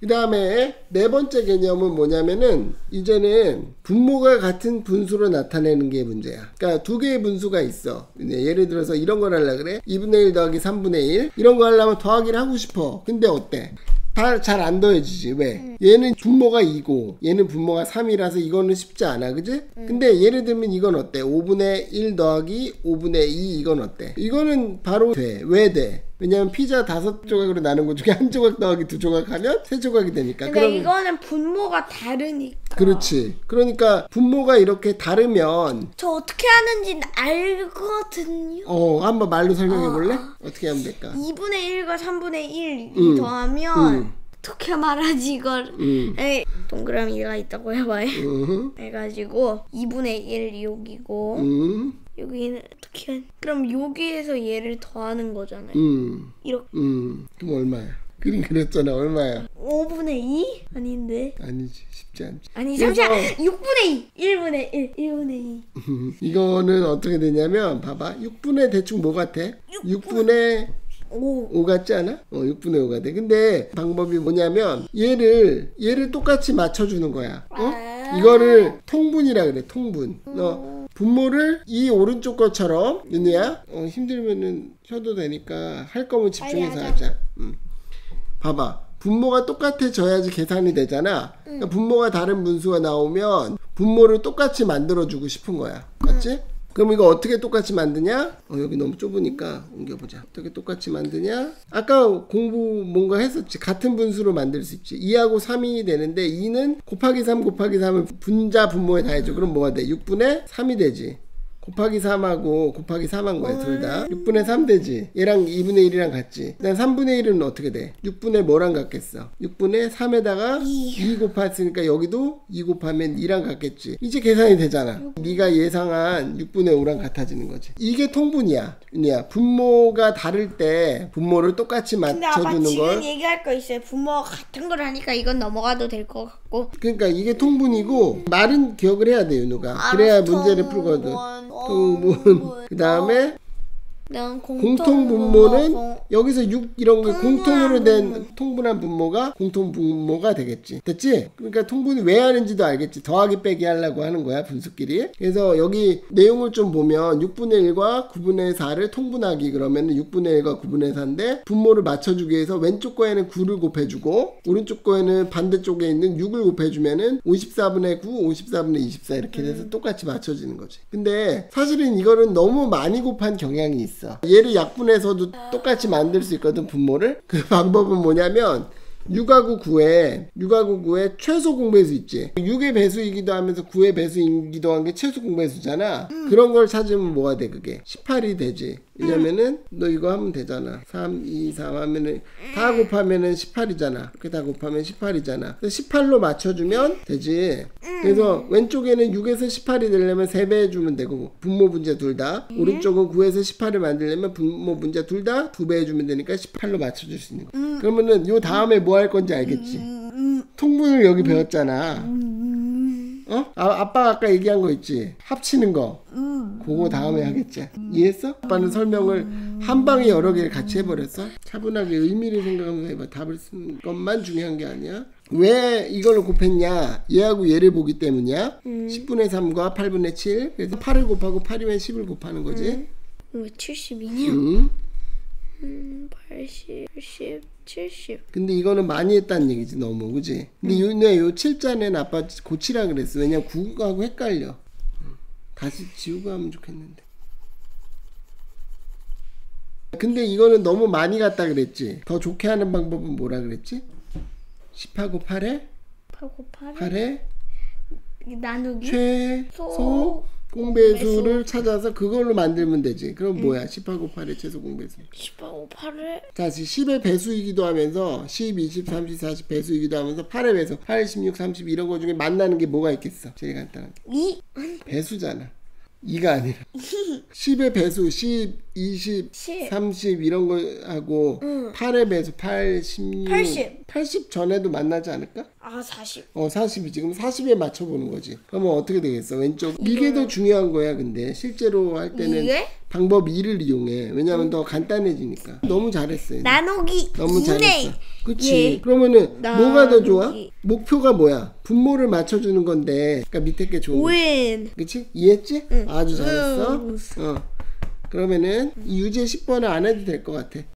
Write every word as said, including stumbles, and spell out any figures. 그 다음에 네 번째 개념은 뭐냐면은 이제는 분모가 같은 분수로 나타내는 게 문제야. 그러니까 두 개의 분수가 있어. 예를 들어서 이런 걸 하려고 그래. 이분의 일 더하기 삼분의 일 이런 거 하려면 더하기를 하고 싶어. 근데 어때? 다 잘 안 더해지지. 왜? 얘는 분모가 이고 얘는 분모가 삼이라서 이거는 쉽지 않아. 그지? 근데 예를 들면 이건 어때? 오분의 일 더하기 오분의 이 이건 어때? 이거는 바로 돼. 왜 돼? 왜냐면 피자 다섯 조각으로 나눈 것 중에 한 조각 더하기 두 조각 하면 세 조각이 되니까. 근데 그러면... 이거는 분모가 다르니까. 그렇지. 그러니까 분모가 이렇게 다르면 저 어떻게 하는지 알거든요. 어, 한번 말로 설명해 볼래? 어. 어떻게 하면 될까? 이분의 일과 삼분의 일이 음. 더하면 음. 어떻게 말하지 이걸. 음. 에이, 동그라미가 있다고 해봐요. 음. 해가지고 이분의 일이 여기고 음. 여기는 어떻게 하냐? 그럼 여기에서 얘를 더하는 거잖아요. 음. 이렇게. 음. 그럼 얼마야? 그림 그렸잖아. 얼마야? 오분의 이? 아닌데. 아니지. 쉽지 않지. 아니 잠시만. 그래서... 육분의 이. 일분의 일. 일분의 이. 이거는 어떻게 되냐면 봐봐. 육분의 대충 뭐 같아? 육분의 오. 오 같지 않아? 어, 육분의 오가 돼. 근데 방법이 뭐냐면 얘를 얘를 똑같이 맞춰주는 거야. 어? 아 이거를 통분이라 그래. 통분. 음. 어. 분모를 이 오른쪽 것처럼 윤희야 어, 힘들면은 쉬어도 되니까 할 거면 집중해서 하자. 응. 봐봐 분모가 똑같아져야지 계산이 되잖아. 응. 그러니까 분모가 다른 분수가 나오면 분모를 똑같이 만들어주고 싶은 거야. 맞지? 응. 그럼 이거 어떻게 똑같이 만드냐? 어, 여기 너무 좁으니까 옮겨보자. 어떻게 똑같이 만드냐? 아까 공부 뭔가 했었지. 같은 분수로 만들 수 있지. 이하고 삼이 되는데 이는 곱하기 삼 곱하기 삼을 분자 분모에 다 해줘. 그럼 뭐가 돼? 육분의 삼이 되지. 곱하기 삼하고 곱하기 삼한 거야. 둘 다 육분의 삼 되지. 얘랑 이분의 일이랑 같지. 그다음 삼분의 일은 어떻게 돼? 육분의 뭐랑 같겠어? 육분의 삼에다가 이 곱했으니까 여기도 이 곱하면 이랑 같겠지. 이제 계산이 되잖아. 네가 예상한 육분의 오랑 같아지는 거지. 이게 통분이야. 윤희야, 분모가 다를 때 분모를 똑같이 맞춰주는 걸. 지금 얘기할 거 있어요. 분모 같은 걸 하니까 이건 넘어가도 될 것 같고. 그러니까 이게 통분이고 말은 기억을 해야 돼, 윤우가. 그래야 문제를 풀거든. 통분. 그 다음에 공통분모는 공통 여기서 육 이런 거 공통으로 된 분모. 통분한 분모가 공통분모가 되겠지. 됐지? 그러니까 통분이 왜 하는지도 알겠지. 더하기 빼기 하려고 하는 거야, 분수끼리. 그래서 여기 내용을 좀 보면 육분의 일과 구분의 사를 통분하기 그러면 육분의 일과 구분의 사인데 분모를 맞춰주기 위해서 왼쪽 거에는 구를 곱해주고 오른쪽 거에는 반대쪽에 있는 육을 곱해주면은 오십사분의 구, 오십사분의 이십사 이렇게 돼서 음. 똑같이 맞춰지는 거지. 근데 사실은 이거는 너무 많이 곱한 경향이 있어. 얘를 약분해서도 똑같이 만들 수 있거든, 분모를. 그 방법은 뭐냐면 육하고 구에 육하고 구에 최소 공배수 있지. 육의 배수이기도 하면서 구의 배수이기도 한 게 최소 공배수잖아. 음. 그런 걸 찾으면 뭐가 돼? 그게 십팔이 되지. 왜냐면은 너 이거 하면 되잖아. 삼, 이, 삼 하면은 다 곱하면은 십팔이잖아. 이렇게 다 곱하면 십팔이잖아. 그래서 십팔로 맞춰주면 되지. 그래서 왼쪽에는 육에서 십팔이 되려면 세 배 해주면 되고 분모 분자 둘 다. 오른쪽은 구에서 십팔을 만들려면 분모 분자 둘 다 두 배 해주면 되니까 십팔로 맞춰줄 수 있는 거야. 그러면은 요 다음에 뭐 할 건지 알겠지? 통분을 여기 배웠잖아. 어? 아, 아빠가 아까 얘기한 거 있지? 합치는 거. 그거 다음에 하겠지. 이해했어? 아빠는 설명을 한 방에 여러 개를 같이 해버렸어? 차분하게 의미를 생각하면서 해봐. 답을 쓰는 것만 중요한 게 아니야. 왜 이걸로 곱했냐? 얘하고 얘를 보기 때문이야. 음. 십분의 삼과 팔분의 칠. 그래서 팔을 곱하고 팔이면 십을 곱하는 거지. 음. 왜 칠십이냐? 음. 음, 팔십, 칠십. 근데 이거는 많이 했다는 얘기지, 너무. 그지? 근데 음. 요, 요 칠자는 아빠 고치라 그랬어. 왜냐면 구하고 헷갈려. 다시 지우고 하면 좋겠는데. 근데 이거는 너무 많이 갔다 그랬지? 더 좋게 하는 방법은 뭐라 그랬지? 십하고 팔에? 십하고 팔에? 팔에? 나누기? 최소 공배수를 찾아서 그걸로 만들면 되지. 그럼 응. 뭐야? 십하고 팔의 최소 공배수. 십하고 팔의? 다시 십의 배수이기도 하면서 십, 이십, 삼십, 사십 배수이기도 하면서 팔의 배수. 팔, 십육, 삼십 이런 거 중에 만나는 게 뭐가 있겠어? 제일 간단하게. 이? 배수잖아. 이가 아니라. 십의 배수. 십, 이십, 십. 삼십 이런 거 하고 응. 팔에 매수 팔, 십육, 팔십. 팔십 전에도 만나지 않을까? 아 사십. 어 사십이지. 그럼 사십에 맞춰보는 거지. 그러면 어떻게 되겠어? 왼쪽. 이게 더 중요한 거야. 근데 실제로 할 때는 이게? 방법 이를 이용해. 왜냐면 응. 더 간단해지니까. 너무 잘했어요. 나누기 너무 이네. 잘했어. 그치. 예. 그러면은 나누기. 뭐가 더 좋아? 목표가 뭐야? 분모를 맞춰주는 건데 그러니까 밑에 게 좋은 거지. 그치? 이해했지? 응. 아주 잘했어. 응. 어. 그러면은 음. 유제 십 번은 안 해도 될 것 같아.